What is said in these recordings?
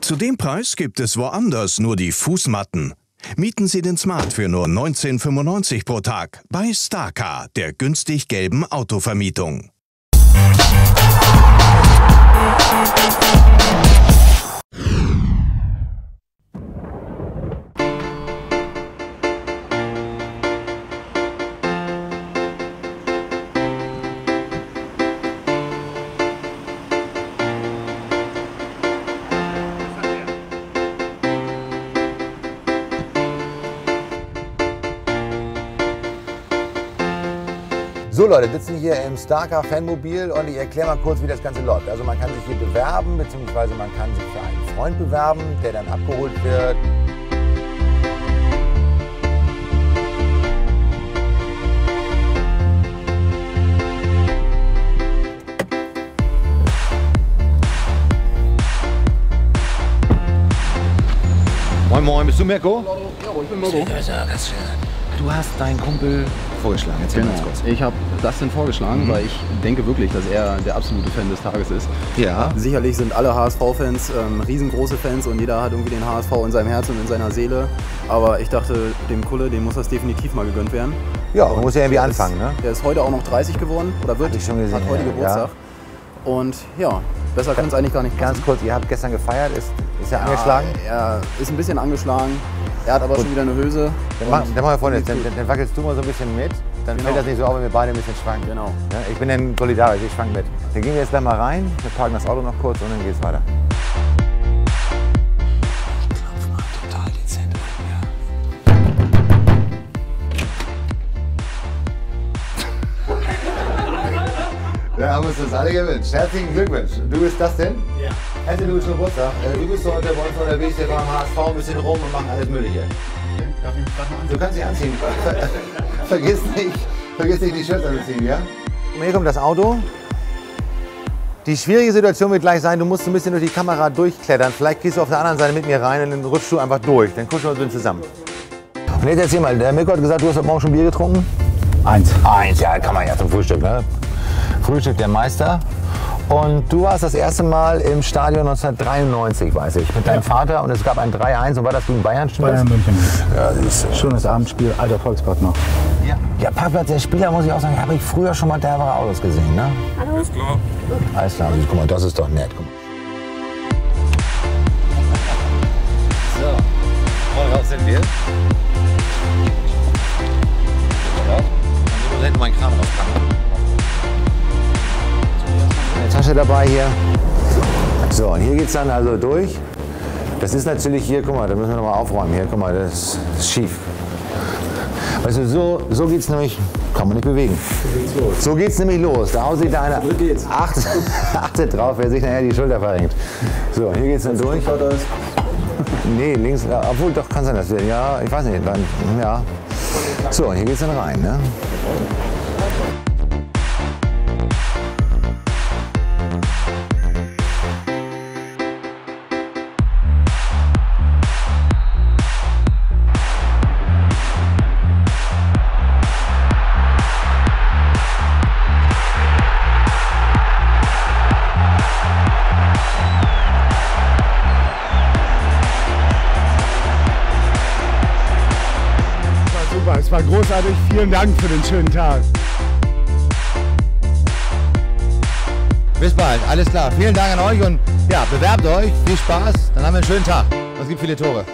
Zu dem Preis gibt es woanders nur die Fußmatten. Mieten Sie den Smart für nur 19,95 € pro Tag bei Starcar, der günstig gelben Autovermietung. So Leute, sitzen hier im Starcar Fanmobil und ich erkläre mal kurz, wie das Ganze läuft. Also man kann sich hier bewerben, beziehungsweise man kann sich für einen Freund bewerben, der dann abgeholt wird. Moin Moin, bist du Mirko? Ja, ich bin Mirko. Du hast deinen Kumpel vorgeschlagen, erzähl mal kurz. Ich habe Dustin vorgeschlagen, weil ich denke wirklich, dass er der absolute Fan des Tages ist. Ja. Sicherlich sind alle HSV-Fans riesengroße Fans und jeder hat irgendwie den HSV in seinem Herzen und in seiner Seele. Aber ich dachte, dem Kulle, dem muss das definitiv mal gegönnt werden. Ja, man muss ja irgendwie anfangen, ne? Der ist heute auch noch 30 geworden, oder wird, hat heute Geburtstag. Ja. Und ja, besser kann es eigentlich gar nicht passen. Ganz kurz, ihr habt gestern gefeiert, ist er angeschlagen? Er ist ein bisschen angeschlagen. Er hat aber schon wieder eine Hülse. Dann machen wir Folgendes, dann wackelst du mal so ein bisschen mit, dann fällt das nicht so auf, wenn wir beide ein bisschen schwanken. Genau. Ja, ich bin dann solidarisch, ich schwank mit. Dann gehen wir jetzt gleich mal rein, wir parken das Auto noch kurz und dann geht's weiter. Ich klopfe mal total dezent ein, ja. Wir haben uns das alle gewünscht. Herzlichen Glückwunsch. Du bist Dustin? Ja. Herzlichen Glückwunsch zum Geburtstag. Du bist heute bei uns unterwegs, wir fahren am HSV ein bisschen rum und machen alles Mögliche. Darf ich mich gerade anziehen? Du kannst dich anziehen. Vergiss nicht, die Shirts anzuziehen, ja? Hier kommt das Auto. Die schwierige Situation wird gleich sein, du musst ein bisschen durch die Kamera durchklettern. Vielleicht gehst du auf der anderen Seite mit mir rein und dann rutschst du einfach durch. Dann gucken wir uns zusammen. Und jetzt erzähl mal, der Mirko hat gesagt, du hast heute Morgen schon Bier getrunken? Eins. Eins, ja, kann man ja zum Frühstück, ne? Frühstück der Meister. Und du warst das erste Mal im Stadion 1993, weiß ich, mit deinem Vater und es gab ein 3-1 und war das gegen Bayern? Bayern München. Ja, schönes Abendspiel, alter Volkspark noch. Ja, ja, Pavlat, der Spieler, muss ich auch sagen, habe ich früher schon mal derbe Autos gesehen, ne? Hallo. Alles klar. Alles klar, guck mal, das ist doch nett. Guck mal. So, worauf sind wir? Ja, dann hinten meinen Kram rauspacken. Tasche dabei hier. So, und hier geht es dann also durch. Das ist natürlich hier, guck mal, da müssen wir nochmal aufräumen. Hier, guck mal, das ist schief. Weißt du, so geht es nämlich, kann man nicht bewegen. So geht es nämlich los. Da haut sich da einer. Achtet drauf, wer sich nachher die Schulter verrenkt. So, hier geht es dann durch. Nee, links, obwohl, doch, kann sein, dass wir, ja, ich weiß nicht, dann, ja. So, hier geht es dann rein, ne? Es war großartig. Vielen Dank für den schönen Tag. Bis bald. Alles klar. Vielen Dank an euch und ja, bewerbt euch. Viel Spaß. Dann haben wir einen schönen Tag. Und es gibt viele Tore.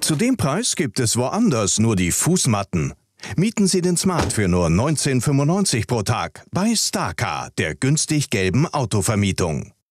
Zu dem Preis gibt es woanders nur die Fußmatten. Mieten Sie den Smart für nur 19,95 € pro Tag bei Starcar, der günstig gelben Autovermietung.